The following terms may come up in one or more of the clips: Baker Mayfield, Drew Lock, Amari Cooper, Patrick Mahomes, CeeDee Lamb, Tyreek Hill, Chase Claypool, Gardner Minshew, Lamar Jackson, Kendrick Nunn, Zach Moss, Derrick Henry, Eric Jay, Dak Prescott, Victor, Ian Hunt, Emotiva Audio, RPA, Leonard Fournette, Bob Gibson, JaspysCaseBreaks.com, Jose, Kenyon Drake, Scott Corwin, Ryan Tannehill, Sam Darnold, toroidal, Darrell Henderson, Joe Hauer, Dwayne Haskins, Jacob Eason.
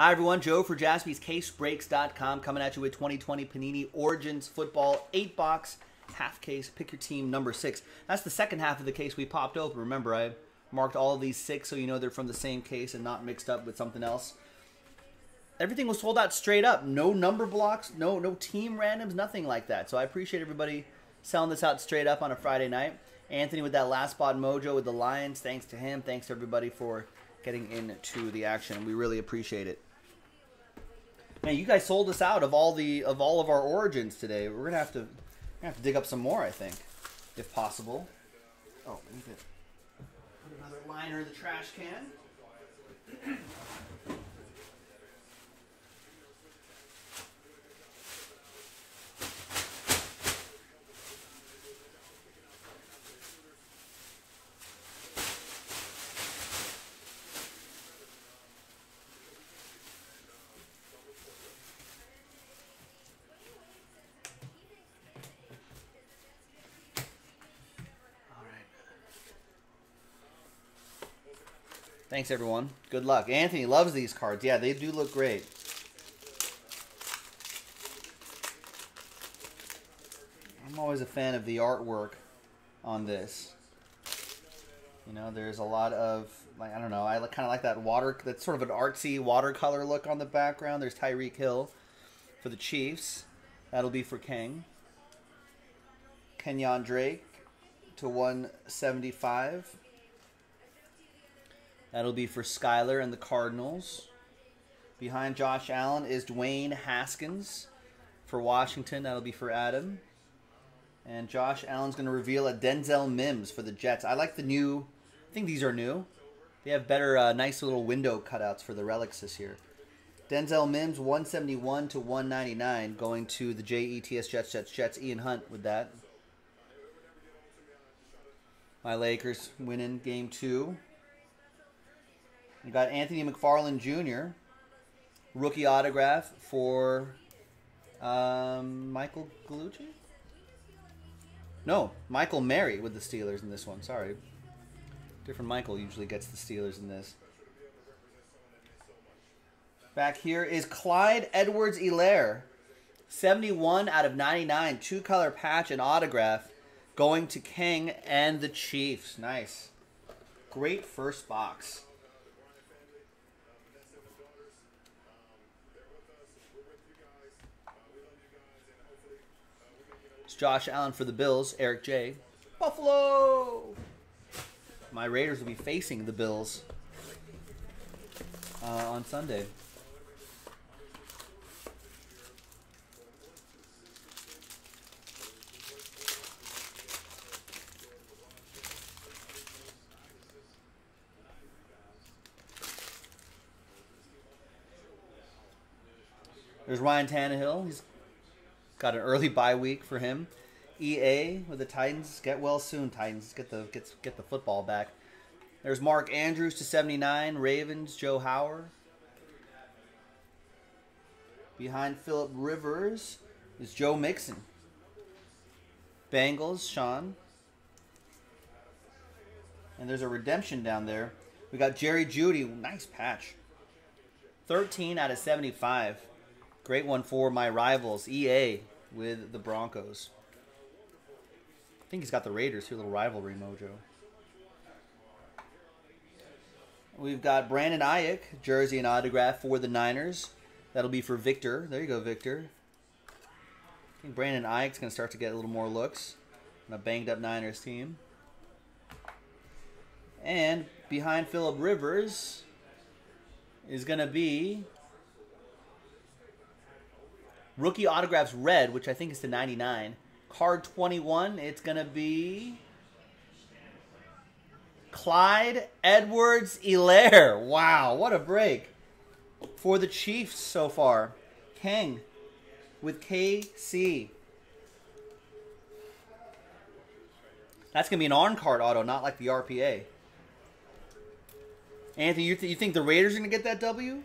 Hi everyone, Joe for JaspysCaseBreaks.com coming at you with 2020 Panini Origins Football 8-box half case. Pick your team number 6. That's the second half of the case we popped open. Remember, I marked all of these 6 so you know they're from the same case and not mixed up with something else. Everything was sold out straight up. No number blocks, no team randoms, nothing like that. So I appreciate everybody selling this out straight up on a Friday night. Anthony with that last spot mojo with the Lions. Thanks to him. Thanks to everybody for getting into the action. We really appreciate it. Man, you guys sold us out of all of our Origins today. We're gonna have to dig up some more, I think, if possible. Oh, leave it. Put another liner in the trash can. Thanks, everyone. Good luck. Anthony loves these cards. Yeah, they do look great. I'm always a fan of the artwork on this. You know, there's a lot of, like, I don't know, I kind of like that water, that's sort of an artsy watercolor look on the background. There's Tyreek Hill for the Chiefs. That'll be for Kang. Kenyon Drake to 175. That'll be for Skyler and the Cardinals. Behind Josh Allen is Dwayne Haskins for Washington. That'll be for Adam. And Josh Allen's going to reveal a Denzel Mims for the Jets. I like the new, I think these are new. They have better, nice little window cutouts for the relics this year. Denzel Mims, 171 to 199, going to the Jets, Jets. Ian Hunt with that. My Lakers winning game 2. We got Anthony McFarland Jr., rookie autograph for Michael Gallucci? No, Michael Mary with the Steelers in this one. Sorry. Different Michael usually gets the Steelers in this. Back here is Clyde Edwards-Helaire, 71 out of 99, 2-color patch and autograph going to Kang and the Chiefs. Nice. Great first box. Josh Allen for the Bills, Eric Jay. Buffalo! My Raiders will be facing the Bills on Sunday. There's Ryan Tannehill. He's got an early bye week for him. EA with the Titans. Get well soon, Titans. Get the football back. There's Mark Andrews to 79. Ravens, Joe Hauer. Behind Philip Rivers is Joe Mixon. Bengals, Sean. And there's a redemption down there. We got Jerry Jeudy. Nice patch. 13 out of 75. Great one for my rivals, EA, with the Broncos. I think he's got the Raiders here, little rivalry mojo. We've got Brandon Ayuk, jersey and autograph for the Niners. That'll be for Victor. There you go, Victor. I think Brandon Ayuk's going to start to get a little more looks on a banged-up Niners team. And behind Philip Rivers is going to be rookie autographs red, which I think is to 99. Card 21, it's going to be Clyde Edwards-Helaire. Wow, what a break for the Chiefs so far. Kang with KC. That's going to be an on-card auto, not like the RPA. Anthony, you think the Raiders are going to get that W?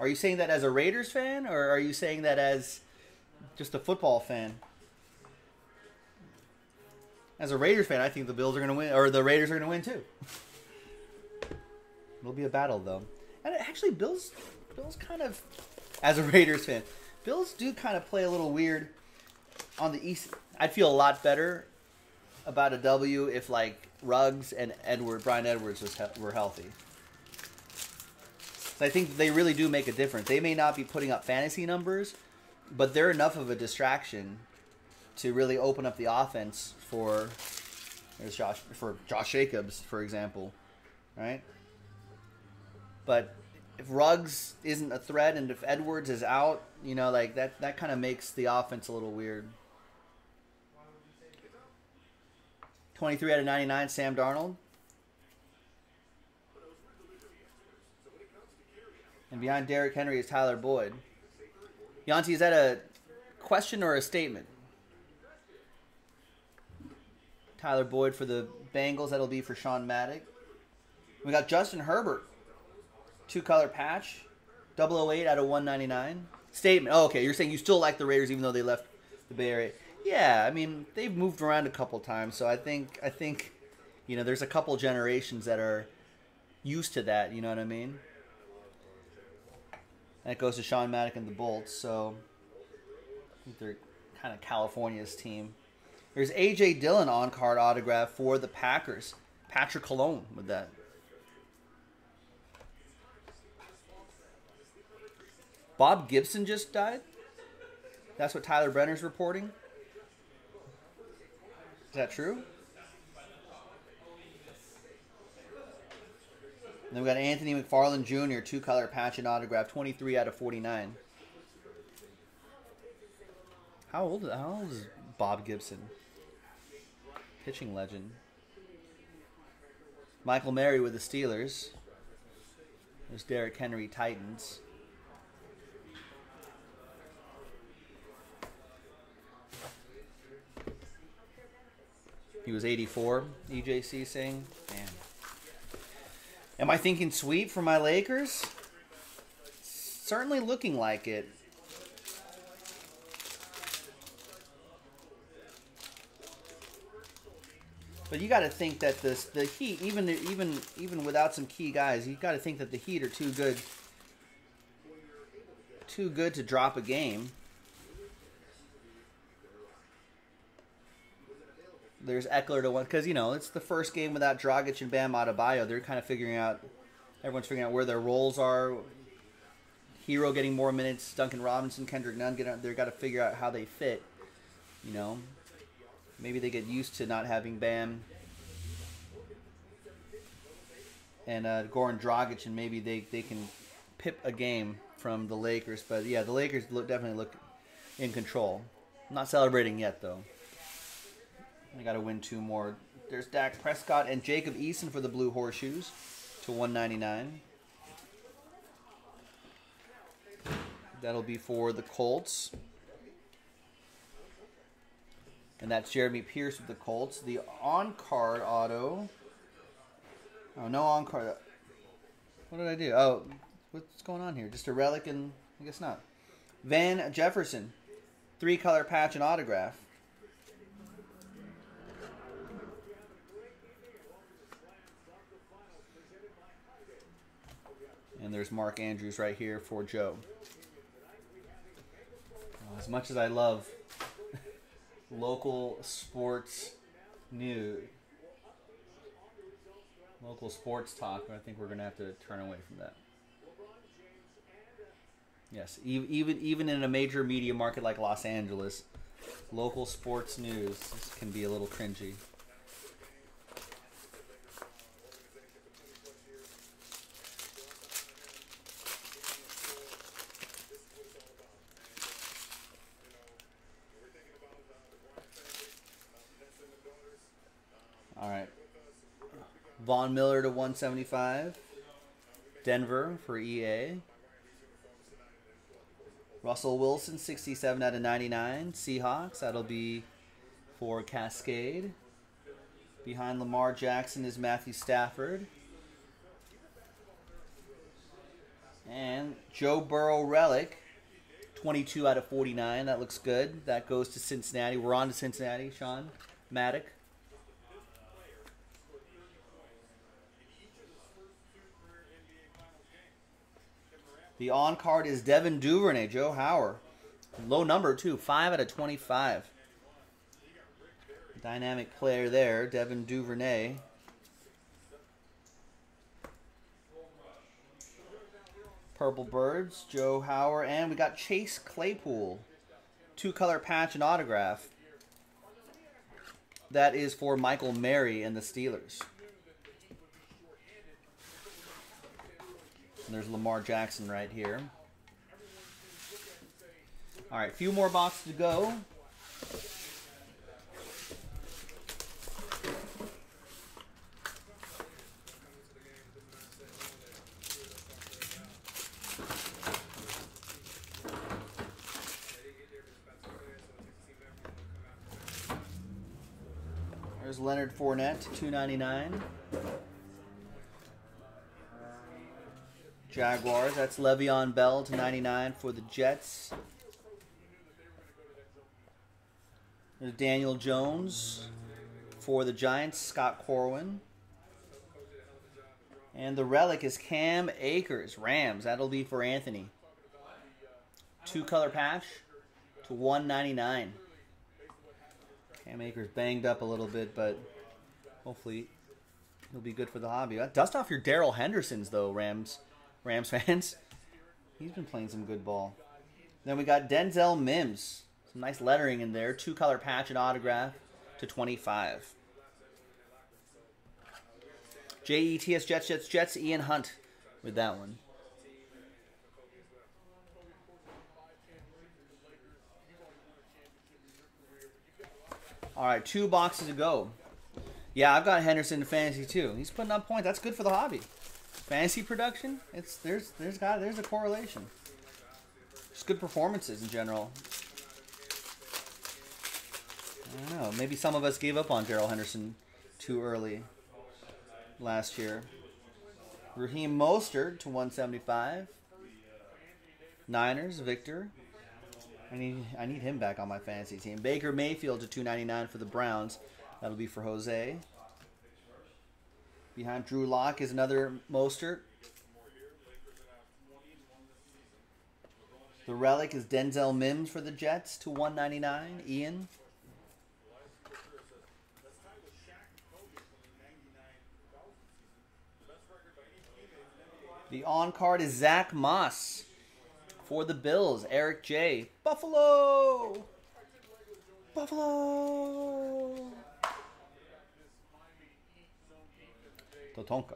Are you saying that as a Raiders fan, or are you saying that as just a football fan? As a Raiders fan, I think the Bills are going to win, or the Raiders are going to win too. It'll be a battle, though. And actually, Bills Bills kind of, as a Raiders fan, Bills do kind of play a little weird on the East. I'd feel a lot better about a W if, like, Ruggs and Brian Edwards were healthy. So I think they really do make a difference. They may not be putting up fantasy numbers, but they're enough of a distraction to really open up the offense for Josh Jacobs, for example, right? But if Ruggs isn't a threat and if Edwards is out, you know, like that kind of makes the offense a little weird. 23 out of 99, Sam Darnold. And behind Derrick Henry is Tyler Boyd. Yanti, is that a question or a statement? Tyler Boyd for the Bengals. That'll be for Sean Maddock. We got Justin Herbert. Two-color patch. 008 out of 199. Statement. Oh, okay. You're saying you still like the Raiders even though they left the Bay Area. Yeah, I mean, they've moved around a couple times, so I think, you know, there's a couple generations that are used to that, you know what I mean? And it goes to Sean Maddock and the Bolts, so I think they're kind of California's team. There's A.J. Dillon on-card autograph for the Packers. Patrick Cologne with that. Bob Gibson just died? That's what Tyler Brenner's reporting? Is that true? And then we got Anthony McFarland Jr., two-color patch and autograph, 23 out of 49. How old is Bob Gibson? Pitching legend. Michael Mary with the Steelers. There's Derrick Henry, Titans. He was 84, EJC saying. Man. Am I thinking sweep for my Lakers? Certainly looking like it. But you got to think that the Heat, even without some key guys, you got to think that the Heat are too good to drop a game. There's Eckler to one, because, you know, it's the first game without Dragic and Bam Adebayo. They're kind of figuring out, everyone's figuring out where their roles are. Hero getting more minutes. Duncan Robinson, Kendrick Nunn, they've got to figure out how they fit, you know. Maybe they get used to not having Bam and Goran Dragic, and maybe they can pip a game from the Lakers. But, yeah, the Lakers definitely look in control. I'm not celebrating yet, though. I got to win two more. There's Dak Prescott and Jacob Eason for the Blue Horseshoes to 199. That'll be for the Colts. And that's Jeremy Pierce with the Colts. The on-card auto. Oh, no on-card. What did I do? Oh, what's going on here? Just a relic and I guess not. Van Jefferson. Three-color patch and autograph. And there's Mark Andrews right here for Joe. As much as I love local sports talk, I think we're going to have to turn away from that. Yes, even in a major media market like Los Angeles, local sports news can be a little cringy. Von Miller to 175. Denver for EA. Russell Wilson, 67 out of 99. Seahawks, that'll be for Cascade. Behind Lamar Jackson is Matthew Stafford. And Joe Burrow relic, 22 out of 49. That looks good. That goes to Cincinnati. We're on to Cincinnati, Sean Maddock. The on card is Devin DuVernay, Joe Hauer. Low number, too. 5 out of 25. Dynamic player there, Devin DuVernay. Purple Birds, Joe Hauer. And we got Chase Claypool. Two-color patch and autograph. That is for Michael Mary and the Steelers. And there's Lamar Jackson right here. All right, a few more boxes to go. There's Leonard Fournette, $2.99. Jaguars, that's Le'Veon Bell /99 for the Jets. There's Daniel Jones for the Giants, Scott Corwin. And the relic is Cam Akers, Rams. That'll be for Anthony. Two-color patch to $1.99. Cam Akers banged up a little bit, but hopefully he'll be good for the hobby. Dust off your Darrell Hendersons, though, Rams fans. He's been playing some good ball. Then we got Denzel Mims. Some nice lettering in there. Two-color patch and autograph to 25. Jets, Jets, Ian Hunt with that one. All right, two boxes to go. Yeah, I've got Henderson in fantasy too. He's putting up points. That's good for the hobby. Fantasy production, it's there's a correlation. Just good performances in general. I don't know. Maybe some of us gave up on Darrell Henderson too early last year. Raheem Mostert to 175. Niners, Victor. I need him back on my fantasy team. Baker Mayfield to 299 for the Browns. That'll be for Jose. Behind Drew Lock is another Mostert. The relic is Denzel Mims for the Jets to 199. Ian. The on card is Zach Moss. For the Bills, Eric Jay. Buffalo! Buffalo! Totonka.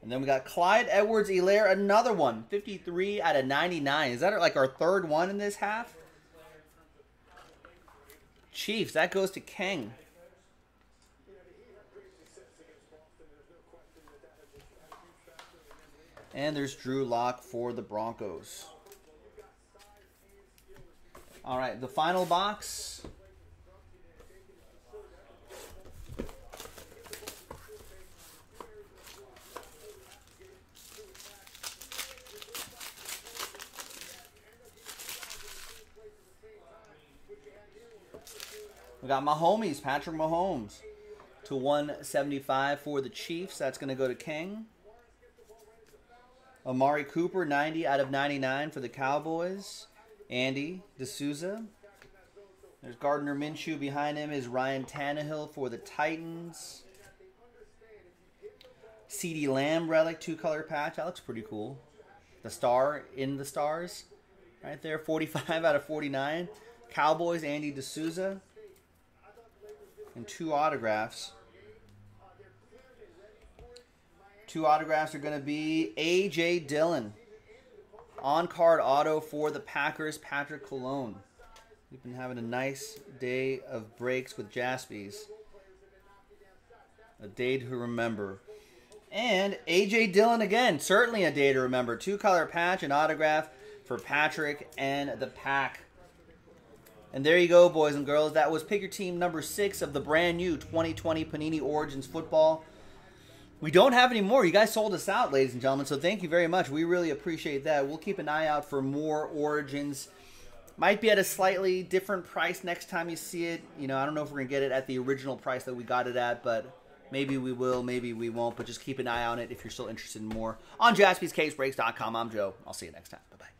And then we got Clyde Edwards-Helaire, another one. 53 out of 99. Is that like our third one in this half? Chiefs, that goes to Kang. And there's Drew Lock for the Broncos. All right, the final box. We got my homies, Patrick Mahomes, to 175 for the Chiefs. That's going to go to King. Amari Cooper, 90 out of 99 for the Cowboys. Andy DeSouza. There's Gardner Minshew. Behind him is Ryan Tannehill for the Titans. CeeDee Lamb relic, two-color patch. That looks pretty cool. The star in the stars. Right there, 45 out of 49. Cowboys, Andy DeSouza. And two autographs. Two autographs are going to be A.J. Dillon. On-card auto for the Packers, Patrick Cologne. We've been having a nice day of breaks with Jaspys. A day to remember. And A.J. Dillon again. Certainly a day to remember. Two-color patch and autograph for Patrick and the Pack. And there you go, boys and girls. That was Pick Your Team number 6 of the brand-new 2020 Panini Origins football. We don't have any more. You guys sold us out, ladies and gentlemen, so thank you very much. We really appreciate that. We'll keep an eye out for more Origins. Might be at a slightly different price next time you see it. You know, I don't know if we're going to get it at the original price that we got it at, but Maybe we will, maybe we won't, but just keep an eye on it if you're still interested in more. On JaspysCaseBreaks.com, I'm Joe. I'll see you next time. Bye-bye.